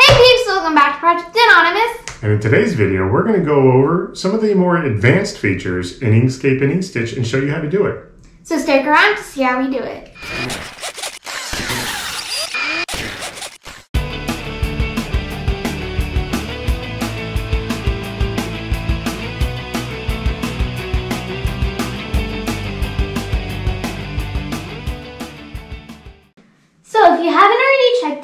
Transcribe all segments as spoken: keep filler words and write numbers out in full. Hey peeps, welcome back to Project Anonymous. And in today's video, we're going to go over some of the more advanced features in Inkscape and Ink/Stitch and show you how to do it. So stick around to see how we do it.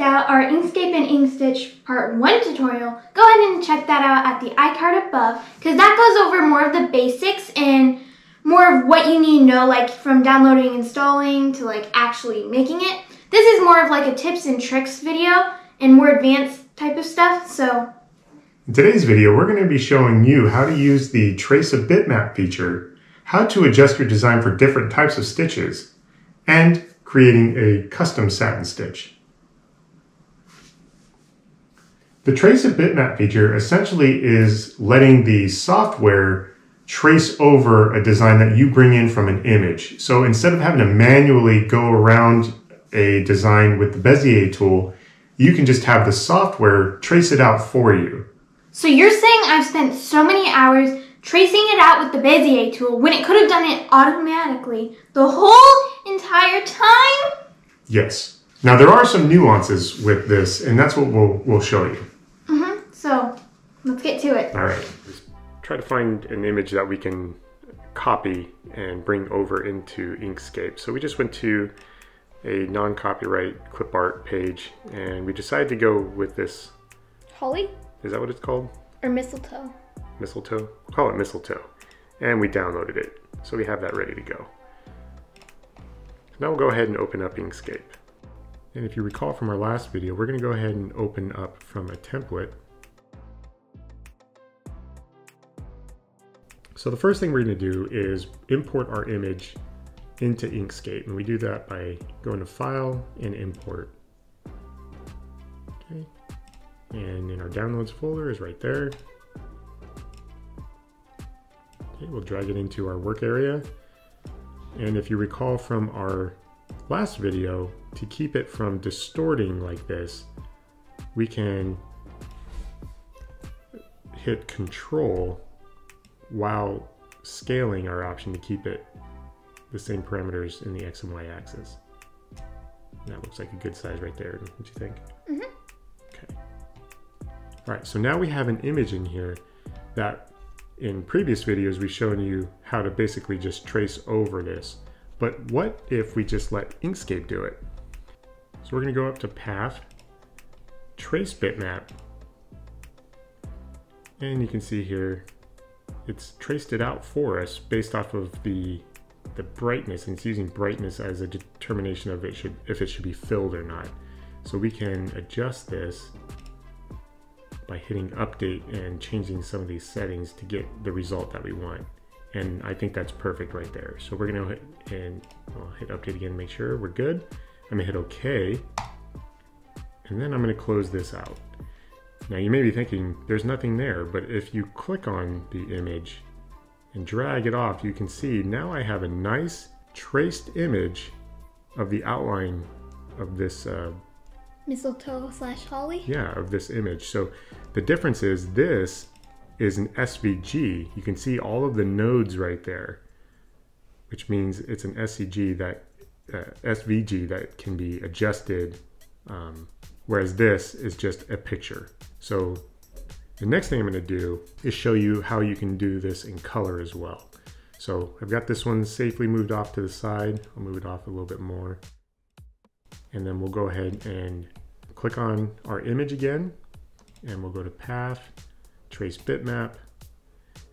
Out our Inkscape and Ink/Stitch part one tutorial, go ahead and check that out at the iCard above, because that goes over more of the basics and more of what you need to know, like from downloading, installing, to like actually making it. This is more of like a tips and tricks video and more advanced type of stuff. So in today's video, we're going to be showing you how to use the Trace Bitmap feature, how to adjust your design for different types of stitches, and creating a custom satin stitch. The Trace Bitmap feature essentially is letting the software trace over a design that you bring in from an image. So instead of having to manually go around a design with the Bezier tool, you can just have the software trace it out for you. So you're saying I've spent so many hours tracing it out with the Bezier tool when it could have done it automatically the whole entire time? Yes. Now there are some nuances with this, and that's what we'll, we'll show you. So let's get to it. All right, just try to find an image that we can copy and bring over into Inkscape. So we just went to a non-copyright clip art page and we decided to go with this. Holly? Is that what it's called? Or mistletoe. Mistletoe? Call it mistletoe. And we downloaded it. So we have that ready to go. Now we'll go ahead and open up Inkscape. And if you recall from our last video, we're gonna go ahead and open up from a template. So the first thing we're going to do is import our image into Inkscape, and we do that by going to File and Import. Okay. And in our Downloads folder is right there. Okay, we'll drag it into our work area. And if you recall from our last video, to keep it from distorting like this, we can hit Control while scaling our option to keep it the same parameters in the X and Y axis. And that looks like a good size right there, don't you think? Mm-hmm. Okay. All right, so now we have an image in here that in previous videos we've shown you how to basically just trace over this. But what if we just let Inkscape do it? So we're gonna go up to Path, Trace Bitmap, and you can see here it's traced it out for us based off of the the brightness, and it's using brightness as a determination of it should if it should be filled or not. So we can adjust this by hitting update and changing some of these settings to get the result that we want. And I think that's perfect right there. So we're gonna hit, and I'll hit update again, make sure we're good. I'm gonna hit okay. And then I'm gonna close this out. Now you may be thinking there's nothing there, but if you click on the image and drag it off, you can see now I have a nice traced image of the outline of this uh, mistletoe slash holly. Yeah, of this image. So the difference is this is an S V G. You can see all of the nodes right there, which means it's an S V G that uh, S V G that can be adjusted. Um, Whereas this is just a picture. So the next thing I'm gonna do is show you how you can do this in color as well. So I've got this one safely moved off to the side. I'll move it off a little bit more. And then we'll go ahead and click on our image again. And we'll go to Path, Trace Bitmap.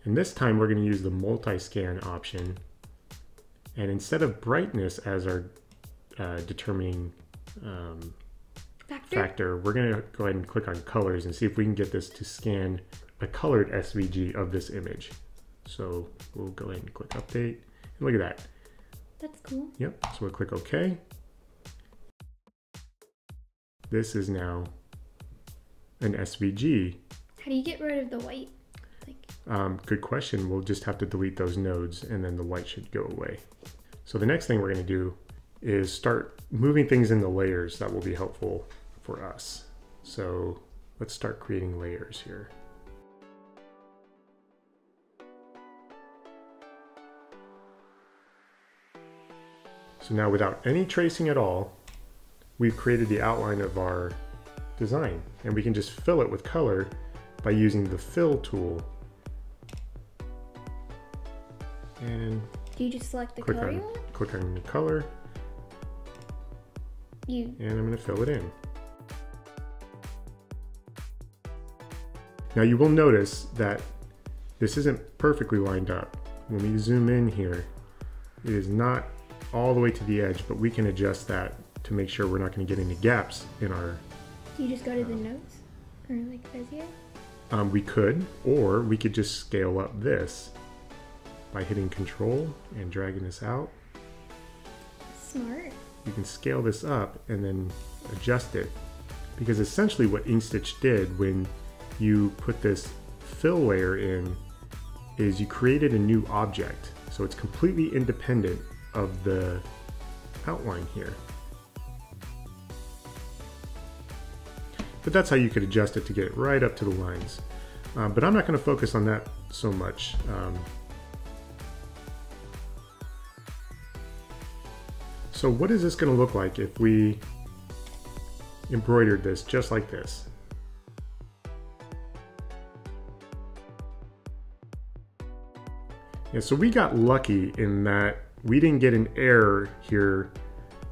And this time we're gonna use the multi-scan option. And instead of brightness as our uh, determining um, Factor. Factor. We're going to go ahead and click on colors and see if we can get this to scan a colored S V G of this image. So we'll go ahead and click update. And look at that. That's cool. Yep. So we'll click OK. This is now an S V G. How do you get rid of the white? Like... Um, good question. We'll just have to delete those nodes and then the white should go away. So the next thing we're going to do is start moving things into layers that will be helpful for us. So Let's start creating layers here. So now without any tracing at all, we've created the outline of our design, and we can just fill it with color by using the fill tool. And do you just select the click color? On, click on the color. You. And I'm going to fill it in. Now you will notice that this isn't perfectly lined up. When we zoom in here, it is not all the way to the edge, but we can adjust that to make sure we're not going to get any gaps in our... Do you just go to um, the notes? Or like Bezier? Um, we could, or we could just scale up this by hitting Control and dragging this out. Smart. You can scale this up and then adjust it, because essentially what Ink/Stitch did when you put this fill layer in is you created a new object. So it's completely independent of the outline here. But that's how you could adjust it to get it right up to the lines. Uh, but I'm not going to focus on that so much. Um, so what is this going to look like if we embroidered this just like this? Yeah, so we got lucky in that we didn't get an error here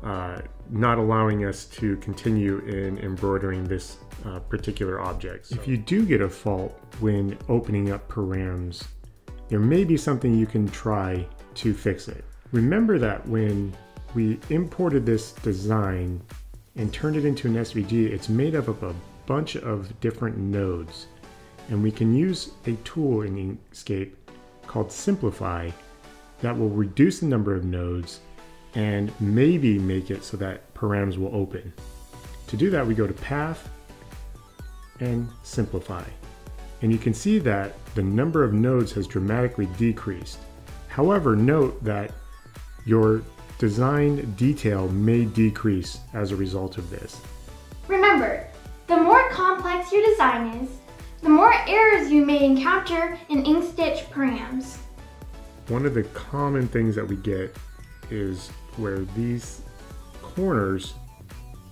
uh, not allowing us to continue in embroidering this uh, particular object. So if you do get a fault when opening up params, there may be something you can try to fix it. Remember that when we imported this design and turned it into an S V G, it's made up of a bunch of different nodes, and we can use a tool in Inkscape called Simplify that will reduce the number of nodes and maybe make it so that params will open. To do that, we go to Path and Simplify. And you can see that the number of nodes has dramatically decreased. However, note that your design detail may decrease as a result of this. Remember, the more complex your design is, the more errors you may encounter in Ink/Stitch params. One of the common things that we get is where these corners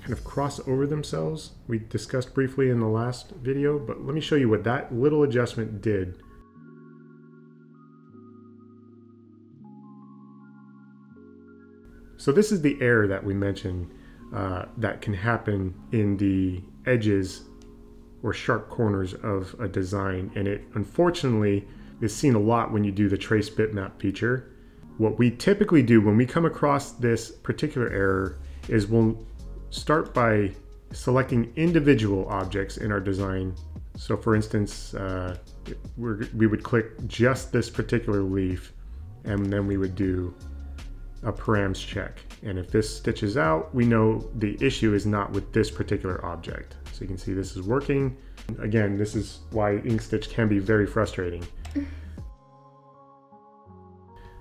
kind of cross over themselves. We discussed briefly in the last video, but let me show you what that little adjustment did. So this is the error that we mentioned uh, that can happen in the edges or sharp corners of a design, and it unfortunately is seen a lot when you do the Trace Bitmap feature. What we typically do when we come across this particular error is we'll start by selecting individual objects in our design. So for instance, uh, we're, we would click just this particular leaf, and then we would do a params check. And if this stitches out, we know the issue is not with this particular object. So you can see this is working. Again, this is why Ink/Stitch can be very frustrating.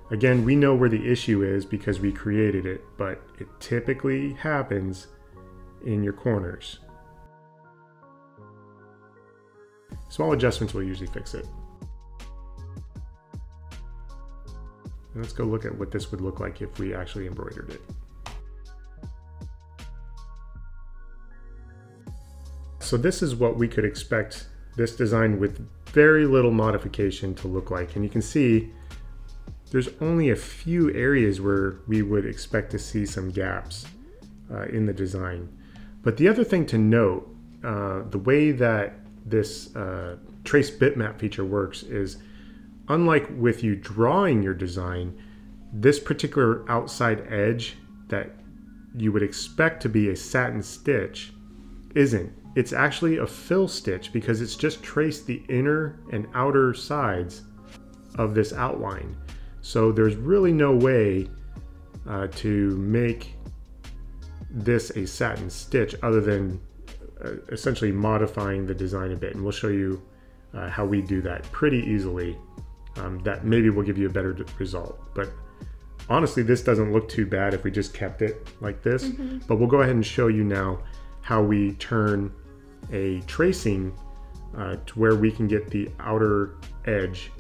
Again, we know where the issue is because we created it, but it typically happens in your corners. Small adjustments will usually fix it. And let's go look at what this would look like if we actually embroidered it. So this is what we could expect this design with very little modification to look like. And you can see there's only a few areas where we would expect to see some gaps uh, in the design. But the other thing to note, uh, the way that this uh, trace bitmap feature works is, unlike with you drawing your design, this particular outside edge that you would expect to be a satin stitch isn't. It's actually a fill stitch because it's just traced the inner and outer sides of this outline. So there's really no way uh, to make this a satin stitch other than uh, essentially modifying the design a bit. And we'll show you uh, how we do that pretty easily. Um, that maybe will give you a better result. But honestly, this doesn't look too bad if we just kept it like this. Mm-hmm. But we'll go ahead and show you now how we turn a tracing uh, to where we can get the outer edge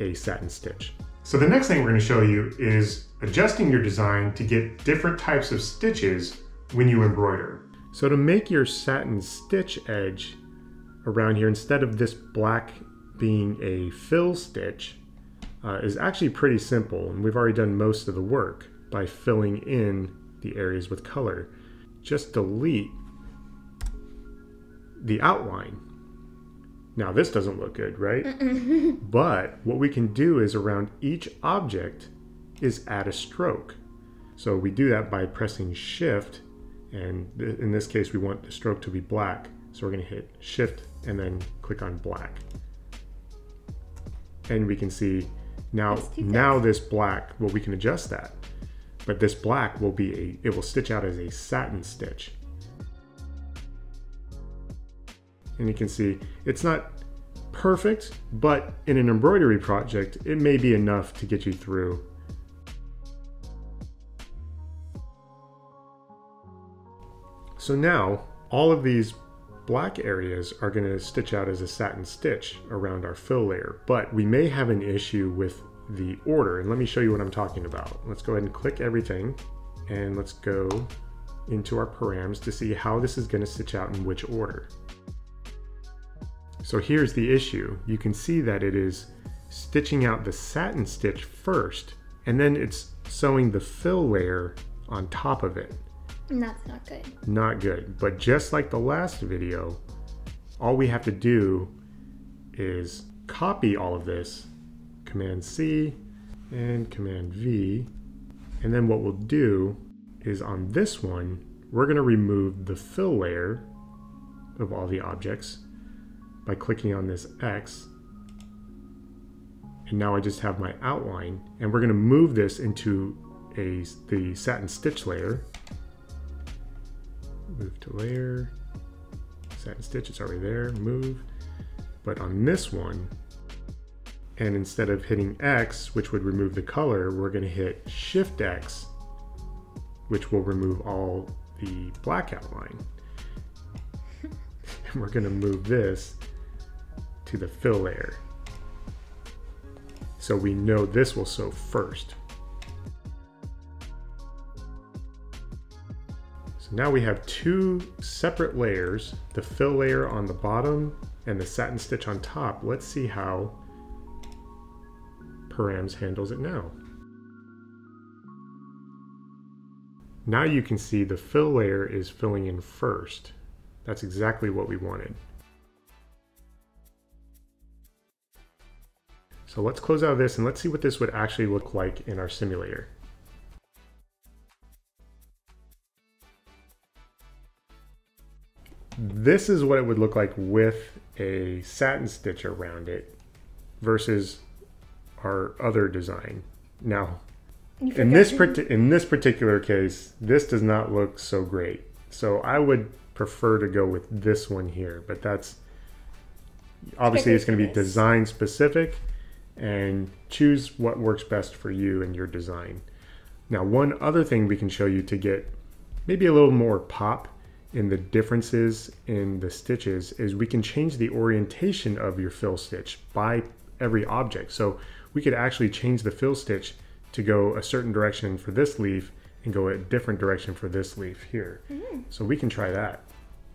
a satin stitch. So the next thing we're going to show you is adjusting your design to get different types of stitches when you embroider. So to make your satin stitch edge around here, instead of this black being a fill stitch, uh, is actually pretty simple, and we've already done most of the work by filling in the areas with color. Just delete the outline. Now this doesn't look good, right? But what we can do is around each object is add a stroke. So we do that by pressing shift, and th in this case we want the stroke to be black. So we're going to hit shift and then click on black. And we can see now, now this black, well, we can adjust that. But this black will be a, it will stitch out as a satin stitch. And you can see it's not perfect, but in an embroidery project, it may be enough to get you through. So now all of these black areas are going to stitch out as a satin stitch around our fill layer, but we may have an issue with the order. And let me show you what I'm talking about. Let's go ahead and click everything, and let's go into our params to see how this is going to stitch out in which order. So here's the issue. You can see that it is stitching out the satin stitch first, and then it's sewing the fill layer on top of it. And that's not good. Not good. But just like the last video, all we have to do is copy all of this, Command C and Command V, and then what we'll do is on this one, we're going to remove the fill layer of all the objects by clicking on this X. And now I just have my outline, and we're going to move this into a the satin stitch layer. Move to layer, satin stitch, it's already there, move. But on this one, and instead of hitting X, which would remove the color, we're gonna hit Shift X, which will remove all the black outline. And we're gonna move this to the fill layer. So we know this will sew first. Now we have two separate layers, the fill layer on the bottom and the satin stitch on top. Let's see how params handles it now. Now you can see the fill layer is filling in first. That's exactly what we wanted. So let's close out of this and let's see what this would actually look like in our simulator. This is what it would look like with a satin stitch around it versus our other design. Now, in this, in this particular case, this does not look so great. So I would prefer to go with this one here, but that's obviously it's going to be design specific, and choose what works best for you and your design. Now, one other thing we can show you to get maybe a little more pop in the differences in the stitches is we can change the orientation of your fill stitch by every object. So we could actually change the fill stitch to go a certain direction for this leaf and go a different direction for this leaf here. Mm-hmm. So we can try that.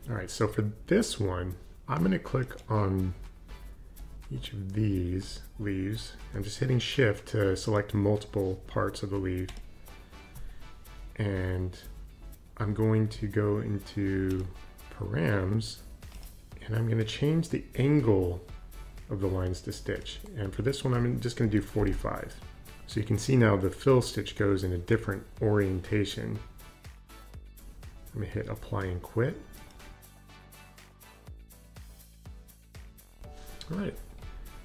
All right, so for this one, I'm gonna click on each of these leaves. I'm just hitting shift to select multiple parts of the leaf, and I'm going to go into params, and I'm going to change the angle of the lines to stitch. And for this one, I'm just going to do forty-five. So you can see now the fill stitch goes in a different orientation. I'm going to hit apply and quit. All right.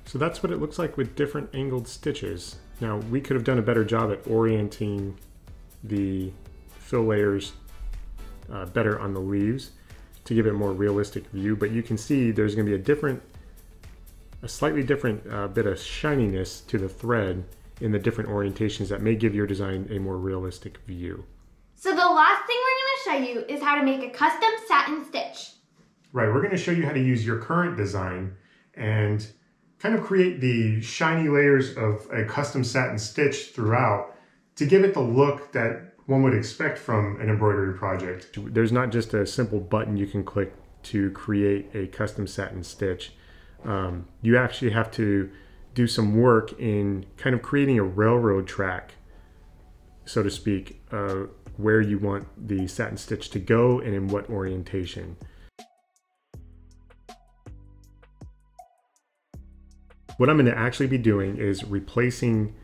So that's what it looks like with different angled stitches. Now, we could have done a better job at orienting the fill layers Uh, better on the leaves to give it a more realistic view, but you can see there's going to be a different, a slightly different uh, bit of shininess to the thread in the different orientations that may give your design a more realistic view. So the last thing we're going to show you is how to make a custom satin stitch. Right, we're going to show you how to use your current design and kind of create the shiny layers of a custom satin stitch throughout to give it the look that one would expect from an embroidery project. There's not just a simple button you can click to create a custom satin stitch. Um, you actually have to do some work in kind of creating a railroad track, so to speak, uh, where you want the satin stitch to go and in what orientation. What I'm going to actually be doing is replacing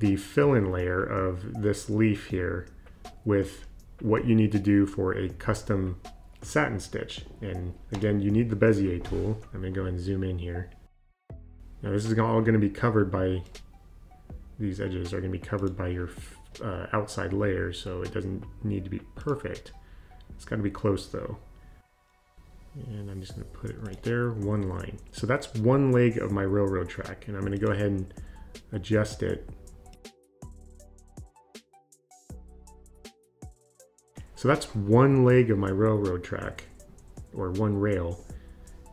the fill-in layer of this leaf here with what you need to do for a custom satin stitch. And again, you need the Bezier tool. I'm going to go and zoom in here. Now this is all going to be covered by, these edges are going to be covered by your uh, outside layer, so it doesn't need to be perfect. It's got to be close though. And I'm just going to put it right there, one line. So that's one leg of my railroad track, and I'm going to go ahead and adjust it. So that's one leg of my railroad track, or one rail.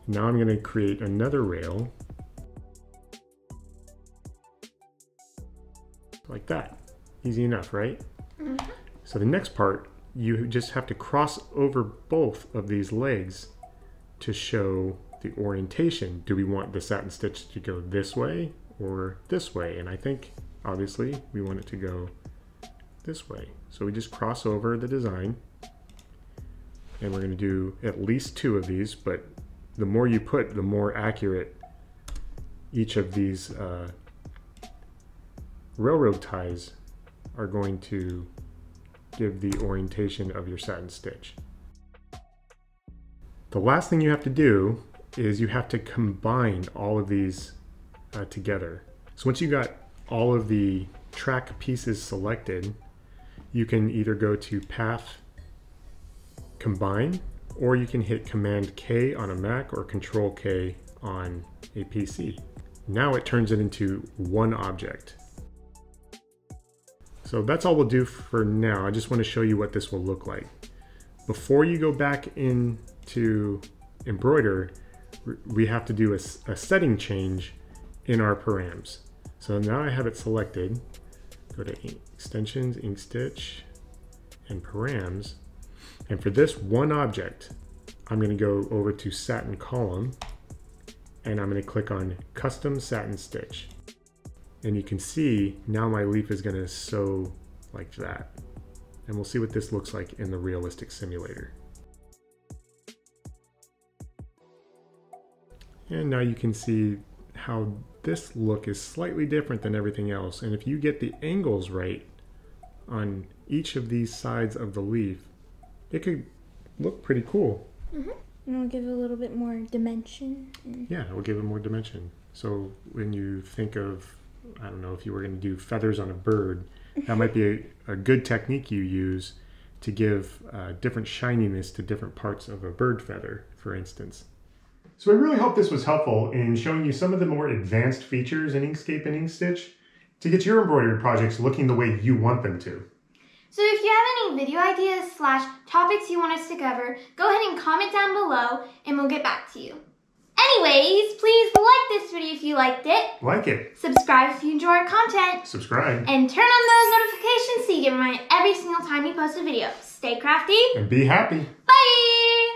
Now I'm going to create another rail, like that. Easy enough, right? Mm-hmm. So the next part, you just have to cross over both of these legs to show the orientation. Do we want the satin stitch to go this way or this way? And I think obviously we want it to go this way. So we just cross over the design, and we're going to do at least two of these, but the more you put, the more accurate each of these uh, railroad ties are going to give the orientation of your satin stitch. The last thing you have to do is you have to combine all of these uh, together. So once you got all of the track pieces selected, you can either go to Path, Combine, or you can hit Command K on a Mac or Control K on a P C. Now it turns it into one object. So that's all we'll do for now. I just want to show you what this will look like. Before you go back in to embroider, we have to do a, a setting change in our params. So now I have it selected. Go to Ink, Extensions, Ink/Stitch, and Params. And for this one object, I'm going to go over to Satin Column, and I'm going to click on Custom Satin Stitch. And you can see now my leaf is going to sew like that. And we'll see what this looks like in the realistic simulator. And now you can see how this look is slightly different than everything else. And if you get the angles right on each of these sides of the leaf, it could look pretty cool. Mm-hmm. And it'll give it a little bit more dimension. Yeah, it will give it more dimension. So when you think of, I don't know, if you were going to do feathers on a bird, that might be a, a good technique you use to give uh, different shininess to different parts of a bird feather, for instance. So I really hope this was helpful in showing you some of the more advanced features in Inkscape and Ink/Stitch to get your embroidery projects looking the way you want them to. So if you have any video ideas slash topics you want us to cover, go ahead and comment down below and we'll get back to you. Anyways, please like this video if you liked it. Like it. Subscribe if you enjoy our content. Subscribe. And turn on those notifications so you get reminded every single time we post a video. Stay crafty. And be happy. Bye.